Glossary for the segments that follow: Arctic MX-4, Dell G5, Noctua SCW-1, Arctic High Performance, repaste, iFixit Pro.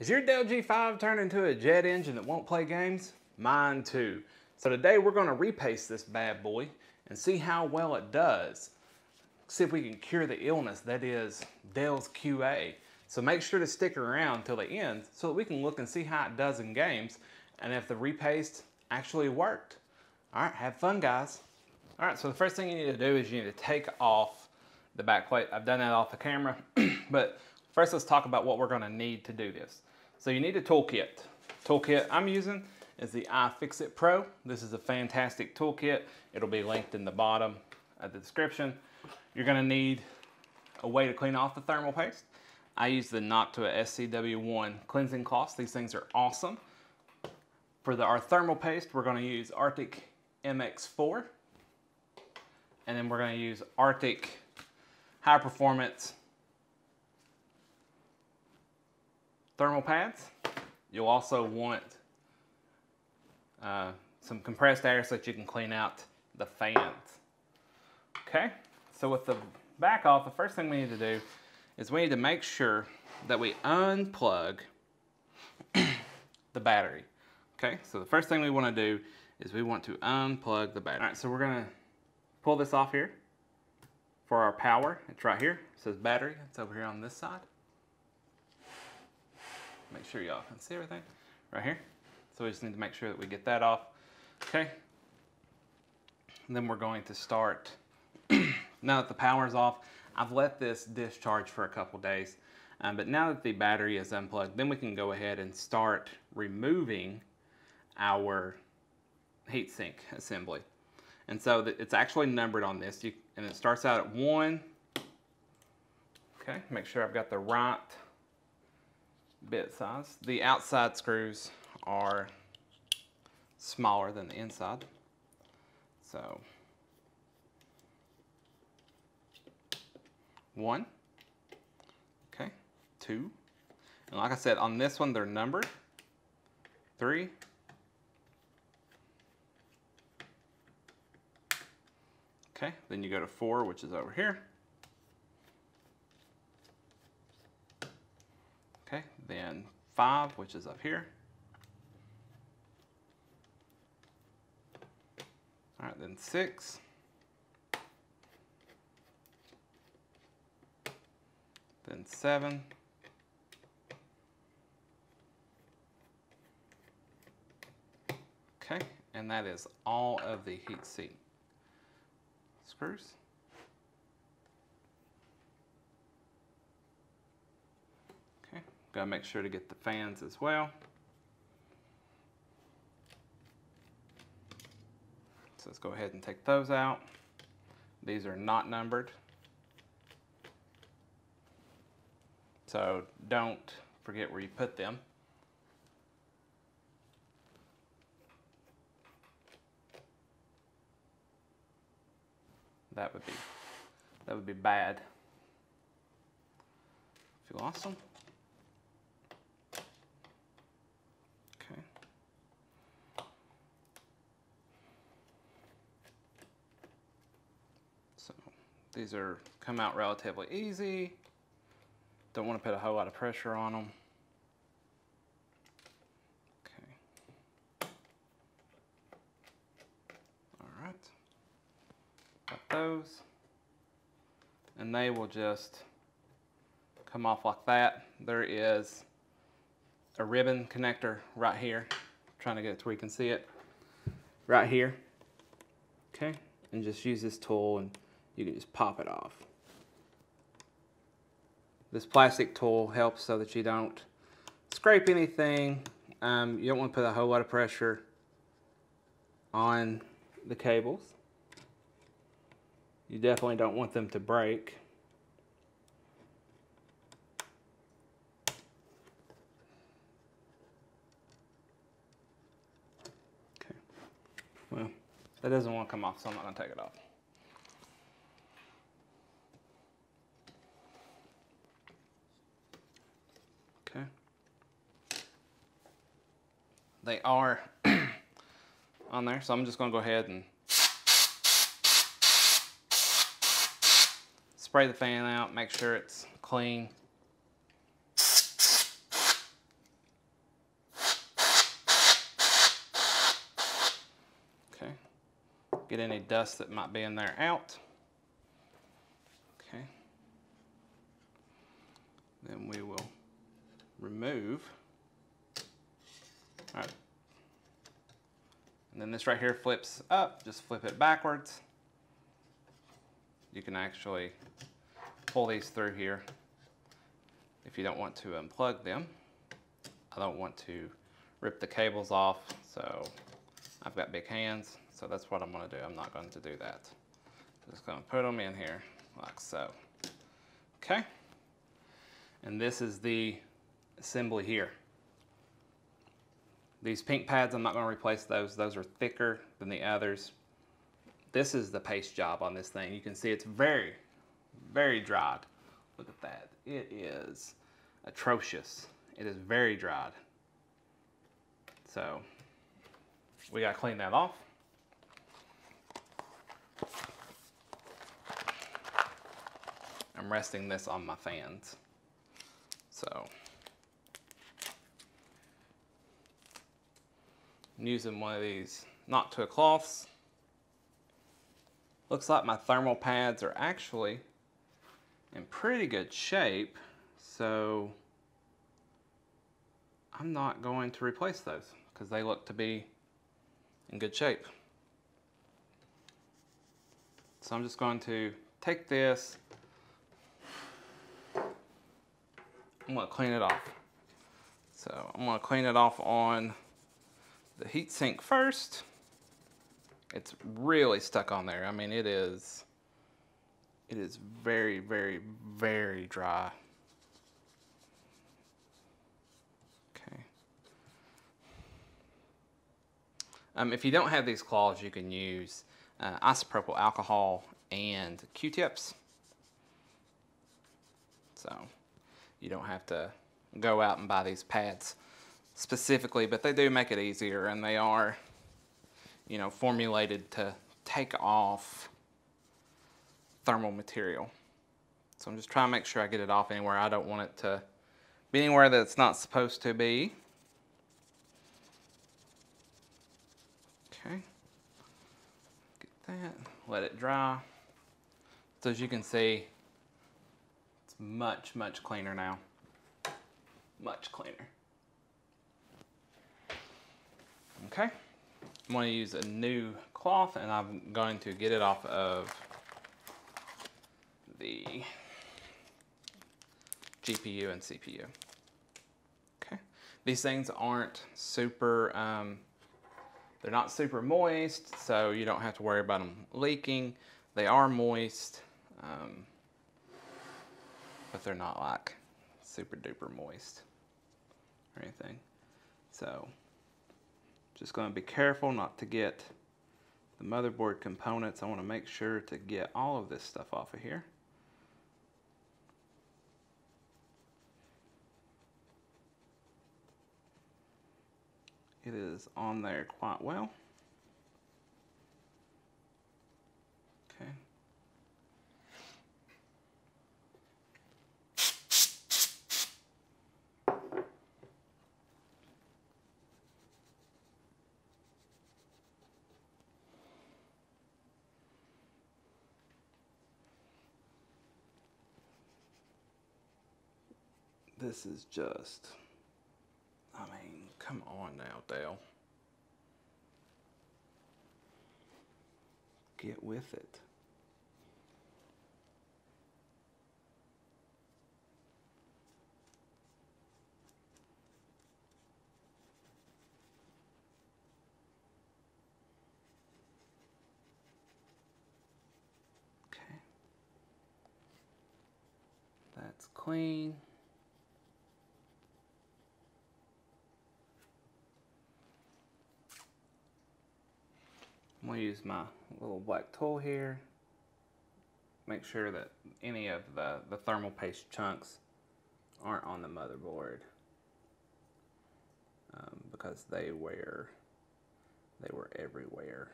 Is your Dell G5 turned into a jet engine that won't play games? Mine too. So today we're going to repaste this bad boy and see how well it does. See if we can cure the illness that is Dell's QA. So make sure to stick around till the end so that we can look and see how it does in games and if the repaste actually worked. All right, have fun guys. All right, so the first thing you need to do is you need to take off the back plate. I've done that off the camera, but first, let's talk about what we're going to need to do this. So you need a toolkit. Toolkit I'm using is the iFixit Pro. This is a fantastic toolkit. It'll be linked in the bottom of the description. You're going to need a way to clean off the thermal paste. I use the Noctua SCW-1 cleansing cloths. These things are awesome. For our thermal paste, we're going to use Arctic MX-4. And then we're going to use Arctic High Performance thermal pads. You'll also want some compressed air so that you can clean out the fans. Okay, so with the back off, the first thing we need to do is we need to make sure that we unplug the battery. Okay, so the first thing we want to do is we want to unplug the battery. All right, so we're gonna pull this off here for our power. It's right here, it says battery, it's over here on this side. Make sure y'all can see everything right here. So we just need to make sure that we get that off. Okay. And then we're going to start. Now that the power's off, I've let this discharge for a couple days. But now that the battery is unplugged, then we can go ahead and start removing our heatsink assembly. And so it's actually numbered on this. And it starts out at 1. Okay. Make sure I've got the right bit size. The outside screws are smaller than the inside. So 1, okay, 2, and like I said, on this one they're numbered, 3, okay, then you go to 4, which is over here. Okay, then 5, which is up here. All right, then 6. Then 7. Okay, and that is all of the heatsink screws. Gotta make sure to get the fans as well. So let's go ahead and take those out. These are not numbered. So don't forget where you put them. That would be bad if you lost them. These are come out relatively easy. Don't want to put a whole lot of pressure on them. Okay. All right. Got those. And they will just come off like that. There is a ribbon connector right here. I'm trying to get it to where you can see it. Right here. Okay. And just use this tool and you can just pop it off. This plastic tool helps so that you don't scrape anything. You don't want to put a whole lot of pressure on the cables. You definitely don't want them to break. Okay. Well, that doesn't want to come off, so I'm not going to take it off. They are on there, so I'm just gonna go ahead and spray the fan out, make sure it's clean. get any dust that might be in there out. Okay. Then we will remove. All right. And then this right here flips up, just flip it backwards. You can actually pull these through here if you don't want to unplug them. I don't want to rip the cables off, so I've got big hands, so that's what I'm gonna do. I'm not going to do that. Just gonna put them in here like so. Okay, and this is the assembly here. These pink pads, I'm not gonna replace those. Those are thicker than the others. This is the paste job on this thing. You can see it's very, very dried. Look at that. It is atrocious. It is very dried. So we gotta clean that off. I'm resting this on my fans. So I'm using one of these Noctua cloths. Looks like my thermal pads are actually in pretty good shape, so I'm not going to replace those because they look to be in good shape. So I'm just going to take this, I'm going to clean it off. So I'm going to clean it off on the heatsink first. It's really stuck on there. I mean, it is very, very, very dry. If you don't have these claws, you can use isopropyl alcohol and Q-tips. So you don't have to go out and buy these pads specifically, but they do make it easier, and they are, you know, formulated to take off thermal material. So I'm just trying to make sure I get it off anywhere. I don't want it to be anywhere that it's not supposed to be. Okay, get that, let it dry. So as you can see, it's much, much cleaner now. Much cleaner. Okay, I'm gonna use a new cloth, and I'm going to get it off of the GPU and CPU. Okay, these things aren't super, they're not super moist, so you don't have to worry about them leaking. They are moist, but they're not like super duper moist or anything. So just gonna be careful not to get the motherboard components. I wanna make sure to get all of this stuff off of here. It is on there quite well. Okay. This is just, I mean, come on now, Dell. Get with it. Okay. That's clean. I'm gonna use my little black tool here. Make sure that any of the thermal paste chunks aren't on the motherboard, because they were everywhere.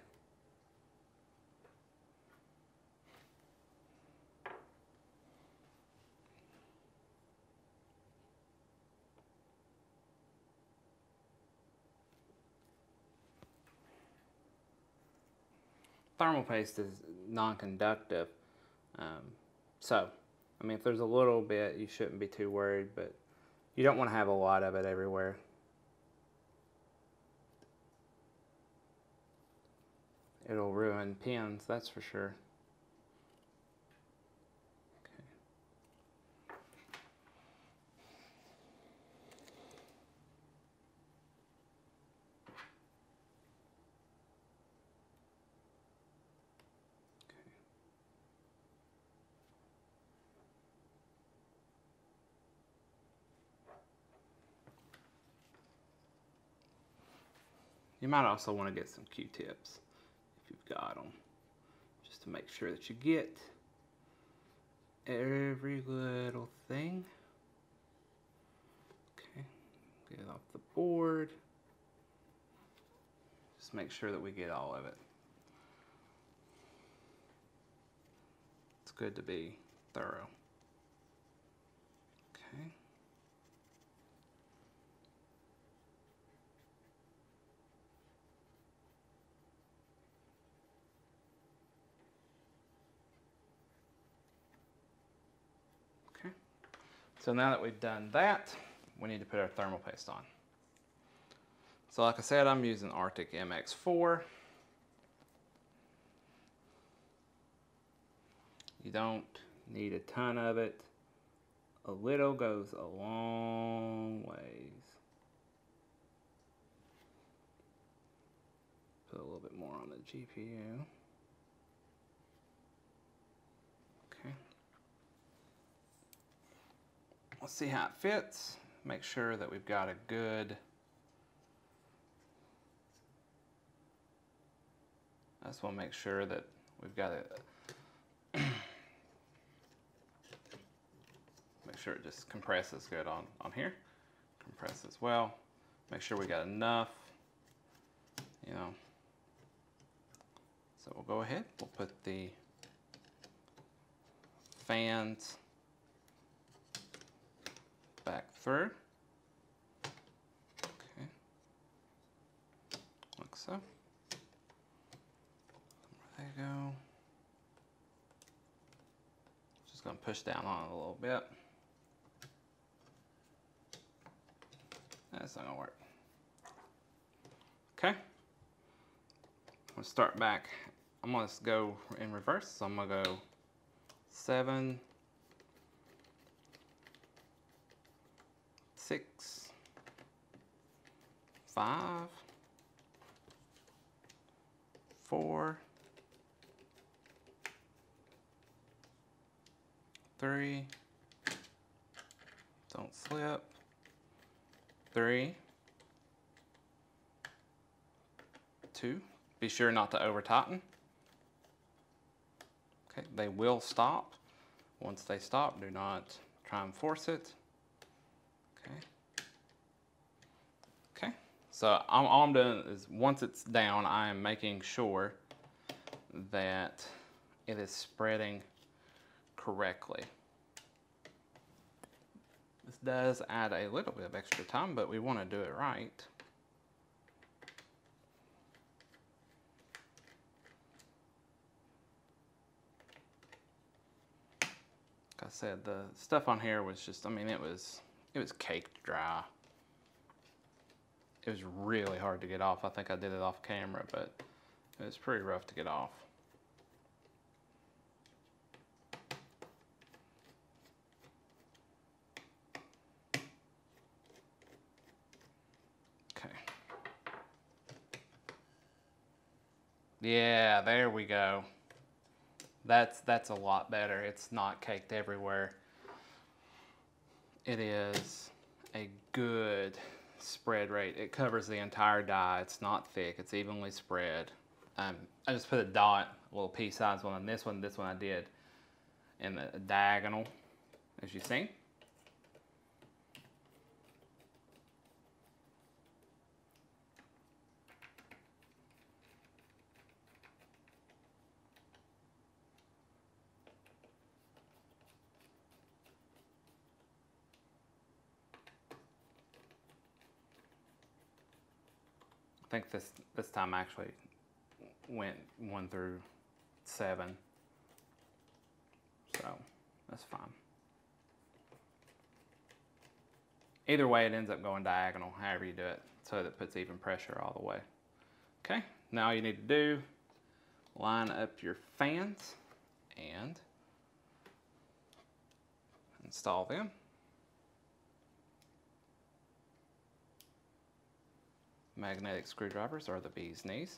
thermal paste is non-conductive. So, I mean, if there's a little bit, you shouldn't be too worried, but you don't want to have a lot of it everywhere. It'll ruin pins, that's for sure. You might also want to get some Q-tips if you've got them, just to make sure that you get every little thing. Okay, get it off the board. Just make sure that we get all of it. It's good to be thorough. Okay. So now that we've done that, we need to put our thermal paste on. So like I said, I'm using Arctic MX-4. You don't need a ton of it. A little goes a long ways. Put a little bit more on the GPU. Let's see how it fits. Make sure that we've got a good, I just want to make sure that we've got it, make sure it just compresses good on here. Compresses well. Make sure we got enough, you know. So we'll go ahead, we'll put the fans back through. Okay. Like so. There they go. Just gonna push down on it a little bit. That's not gonna work. Okay. Let's start back. I'm gonna go in reverse. So I'm gonna go 7, 6, 5, 4, 3, don't slip, 3, 2, be sure not to over tighten. Okay, they will stop. Once they stop, do not try and force it. Okay, so all I'm doing is once it's down, I am making sure that it is spreading correctly. This does add a little bit of extra time, but we want to do it right. Like I said, the stuff on here was just, I mean, it was caked dry. It was really hard to get off. I think I did it off camera, but it was pretty rough to get off. Okay. Yeah, there we go. That's a lot better. It's not caked everywhere. It is a good spread rate. It covers the entire die. It's not thick. It's evenly spread. I just put a dot, a little pea-sized one on this one. This one I did in the diagonal, as you see. I think this time actually went 1 through 7. So that's fine. Either way, it ends up going diagonal, however you do it, so that puts even pressure all the way. Okay, now all you need to do, line up your fans and install them. Magnetic screwdrivers are the bee's knees.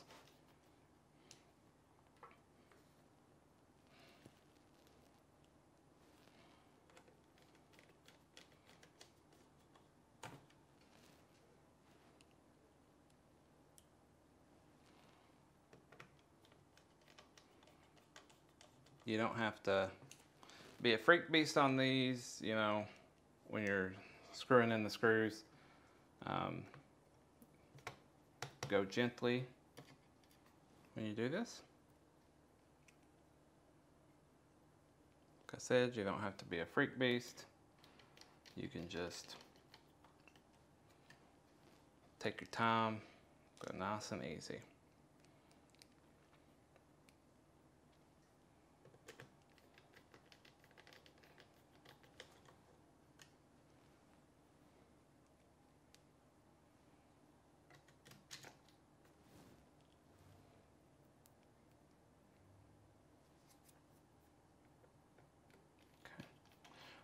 You don't have to be a freak beast on these, you know, when you're screwing in the screws. Go gently when you do this. Like I said, you don't have to be a freak beast. You can just take your time, go nice and easy.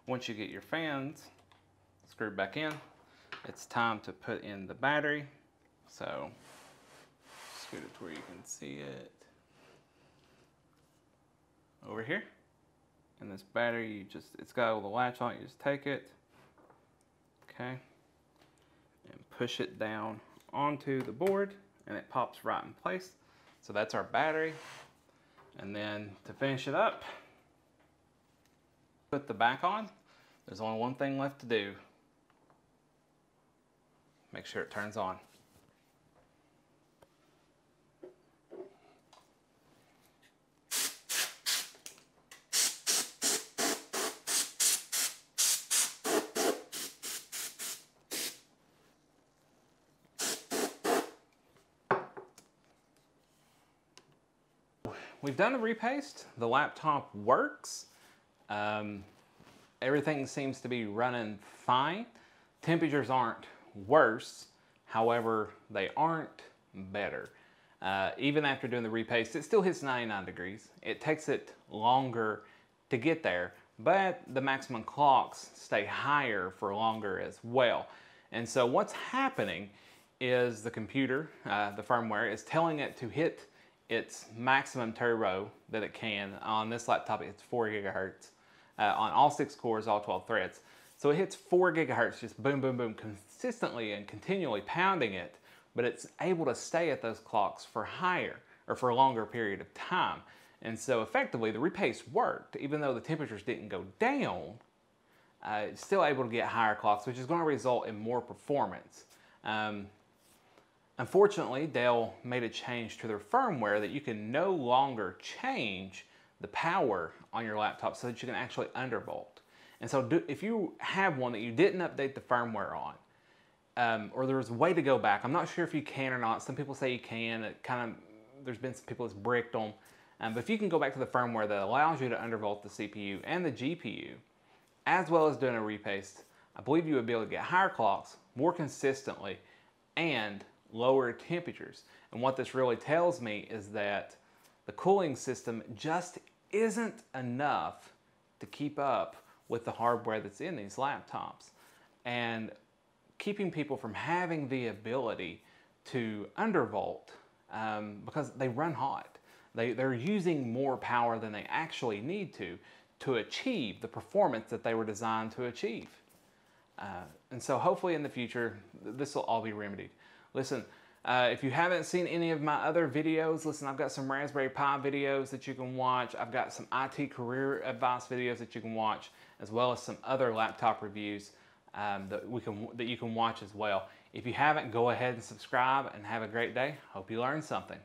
Once you get your fans screwed back in, it's time to put in the battery. So, scoot it to where you can see it. Over here. And this battery, you just, it's got a little latch on it, you just take it, okay, and push it down onto the board, and it pops right in place. So that's our battery. And then to finish it up, put the back on. There's only one thing left to do. Make sure it turns on. We've done a repaste. The laptop works. Everything seems to be running fine. Temperatures aren't worse, however, they aren't better. Even after doing the repaste, it still hits 99 degrees. It takes it longer to get there, but the maximum clocks stay higher for longer as well. And so what's happening is the computer, the firmware, is telling it to hit its maximum turbo that it can. On this laptop, it's 4 gigahertz. On all 6 cores, all 12 threads. So it hits 4 gigahertz, just boom, boom, boom, consistently and continually pounding it, but it's able to stay at those clocks for higher, or for a longer period of time. And so effectively, the repaste worked. Even though the temperatures didn't go down, it's still able to get higher clocks, which is going to result in more performance. Unfortunately, Dell made a change to their firmware that you can no longer change the power on your laptop so that you can actually undervolt. And so if you have one that you didn't update the firmware on, or there's a way to go back, I'm not sure if you can or not. Some people say you can. It kind of, there's been some people that's bricked them. But if you can go back to the firmware that allows you to undervolt the CPU and the GPU, as well as doing a repaste, I believe you would be able to get higher clocks more consistently and lower temperatures. And what this really tells me is that the cooling system just isn't enough to keep up with the hardware that's in these laptops. And keeping people from having the ability to undervolt because they run hot. They're using more power than they actually need to achieve the performance that they were designed to achieve. And so hopefully in the future, this will all be remedied. Listen, if you haven't seen any of my other videos, listen, I've got some Raspberry Pi videos that you can watch. I've got some IT career advice videos that you can watch, as well as some other laptop reviews that you can watch as well. If you haven't, go ahead and subscribe and have a great day. Hope you learned something.